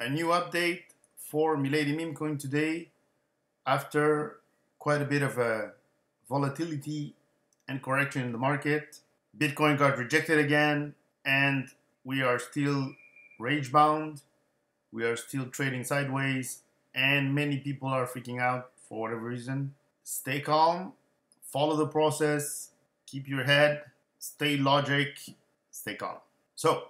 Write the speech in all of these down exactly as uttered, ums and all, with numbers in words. a new update for Milady MemeCoin today after quite a bit of a volatility and correction in the market. Bitcoin got rejected again and we are still rage bound. We are still trading sideways and many people are freaking out for whatever reason. Stay calm, follow the process, keep your head, stay logic, stay calm. So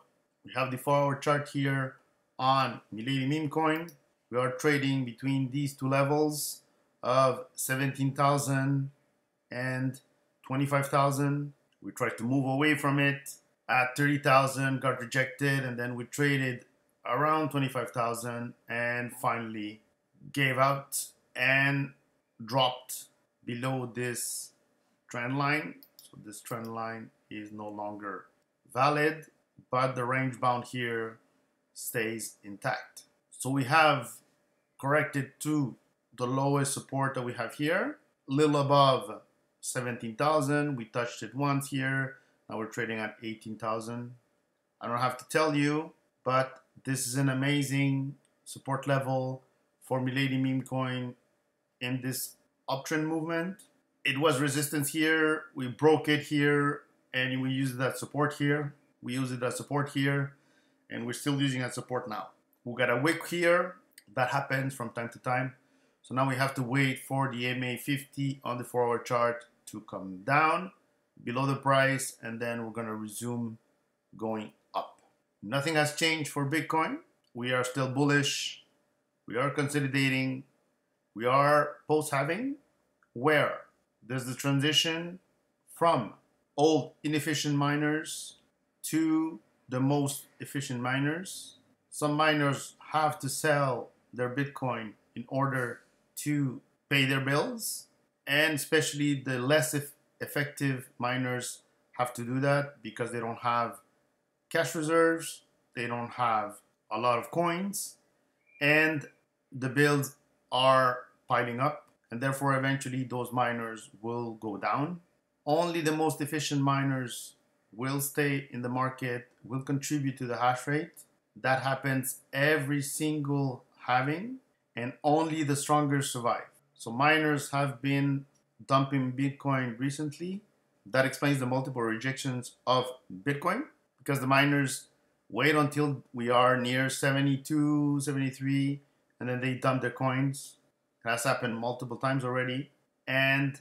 we have the four hour chart here on Milady MemeCoin. We are trading between these two levels of seventeen thousand and twenty-five thousand. We tried to move away from it at thirty thousand, got rejected, and then we traded around twenty-five thousand and finally gave out and dropped below this trend line. So this trend line is no longer valid, but the range bound here stays intact. So we have corrected to the lowest support that we have here, a little above seventeen thousand. We touched it once here. Now we're trading at eighteen thousand. I don't have to tell you, but this is an amazing support level for Milady MemeCoin in this uptrend movement. It was resistance here. We broke it here and we used that support here. We used it as support here and we're still using that support now. We got a wick here. That happens from time to time. So now we have to wait for the M A fifty on the four hour chart to come down below the price, and then we're going to resume going up. Nothing has changed for Bitcoin. We are still bullish. We are consolidating. We are post-halving, where there's the transition from old inefficient miners to the most efficient miners. Some miners have to sell their Bitcoin in order to pay their bills, and especially the less effective miners have to do that because they don't have cash reserves, they don't have a lot of coins, and the bills are piling up, and therefore eventually those miners will go down. Only the most efficient miners will stay in the market, will contribute to the hash rate. That happens every single halving, and only the strongest survive. So miners have been dumping Bitcoin recently. That explains the multiple rejections of Bitcoin, because the miners wait until we are near seventy-two, seventy-three, and then they dump their coins. That's happened multiple times already, and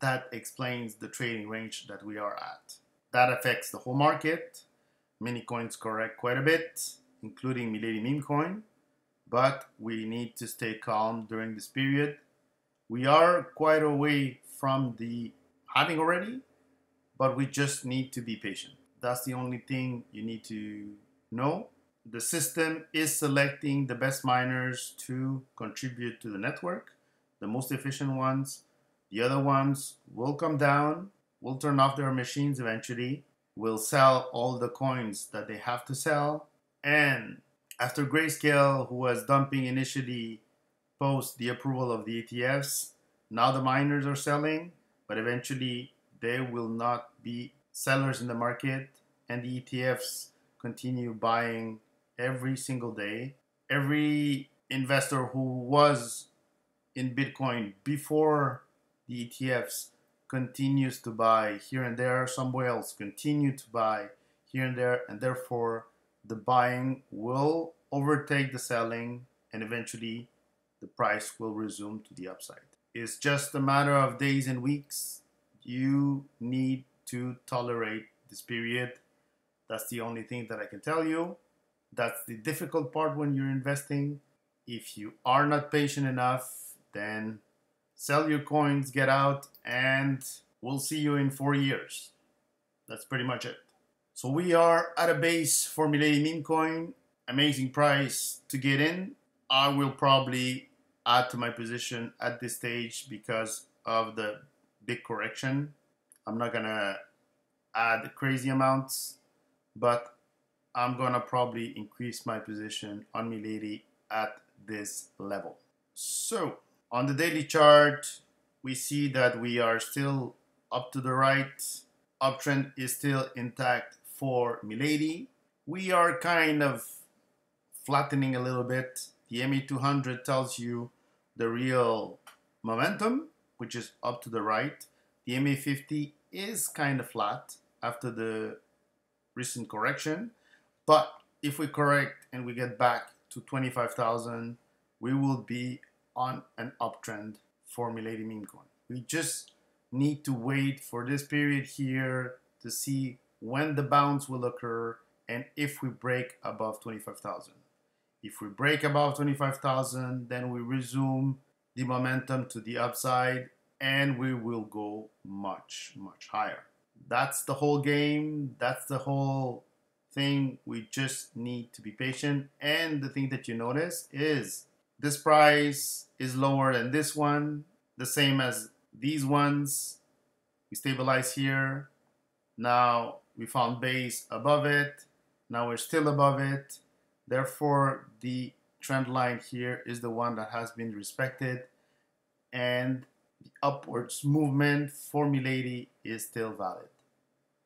that explains the trading range that we are at. That affects the whole market. Many coins correct quite a bit, including Milady MemeCoin, but we need to stay calm during this period. We are quite away from the halving already, but we just need to be patient. That's the only thing you need to know. The system is selecting the best miners to contribute to the network, the most efficient ones. The other ones will come down, will turn off their machines eventually, will sell all the coins that they have to sell. And after Grayscale, who was dumping initially post the approval of the E T Fs, now the miners are selling, but eventually they will not be sellers in the market, and the E T Fs continue buying every single day. Every investor who was in Bitcoin before the E T Fs continues to buy here and there. Some whales continue to buy here and there, and therefore the buying will overtake the selling, and eventually the price will resume to the upside. It's just a matter of days and weeks. You need to tolerate this period. That's the only thing that I can tell you. That's the difficult part when you're investing. If you are not patient enough, then sell your coins, get out, and we'll see you in four years. That's pretty much it. So we are at a base for Milady MemeCoin. Amazing price to get in. I will probably add to my position at this stage because of the big correction. I'm not gonna add crazy amounts, but I'm gonna probably increase my position on Milady at this level. So on the daily chart, we see that we are still up to the right. Uptrend is still intact for Milady. We are kind of flattening a little bit. The M A two hundred tells you the real momentum, which is up to the right. The M A fifty is kind of flat after the recent correction, but if we correct and we get back to twenty-five thousand, we will be on an uptrend for Milady MemeCoin. We just need to wait for this period here to see when the bounce will occur and if we break above twenty-five thousand. If we break above twenty-five thousand, then we resume the momentum to the upside and we will go much, much higher. That's the whole game. That's the whole thing. We just need to be patient. And the thing that you notice is this price is lower than this one, the same as these ones. We stabilize here. Now we found base above it. Now we're still above it. Therefore, the trend line here is the one that has been respected, and the upwards movement for Milady is still valid.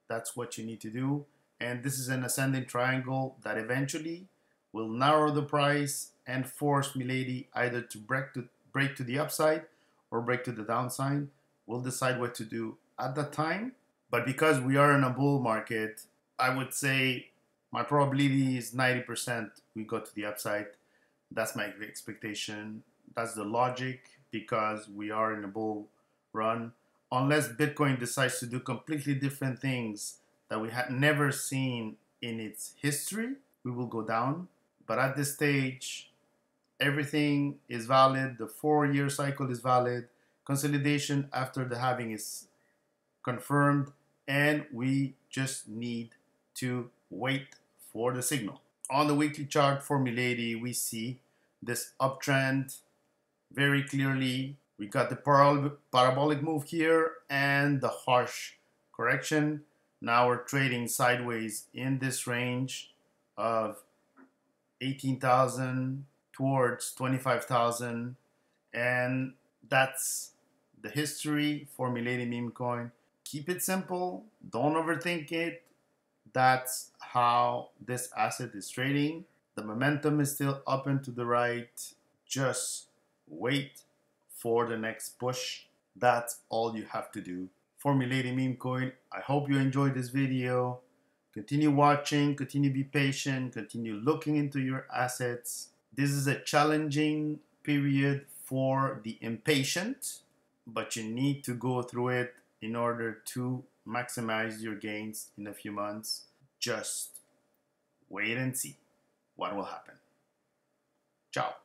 That's what you need to do. And this is an ascending triangle that eventually will narrow the price and force Milady either to break to break to the upside or break to the downside. We'll decide what to do at that time. But because we are in a bull market, I would say my probability is ninety percent we go to the upside. That's my expectation. That's the logic, because we are in a bull run. Unless Bitcoin decides to do completely different things that we had never seen in its history, we will go down. But at this stage, everything is valid. The four-year cycle is valid. Consolidation after the halving is confirmed, and we just need to wait for the signal. On the weekly chart for Milady, we see this uptrend very clearly. We got the parabol parabolic move here and the harsh correction. Now we're trading sideways in this range of eighteen thousand towards twenty-five thousand, and that's the history for Milady MemeCoin. Keep it simple, don't overthink it. That's how this asset is trading. The momentum is still up and to the right. Just wait for the next push. That's all you have to do. For Milady MemeCoin, I hope you enjoyed this video. Continue watching, continue to be patient, continue looking into your assets. This is a challenging period for the impatient, but you need to go through it in order to maximize your gains in a few months. Just wait and see what will happen. Ciao.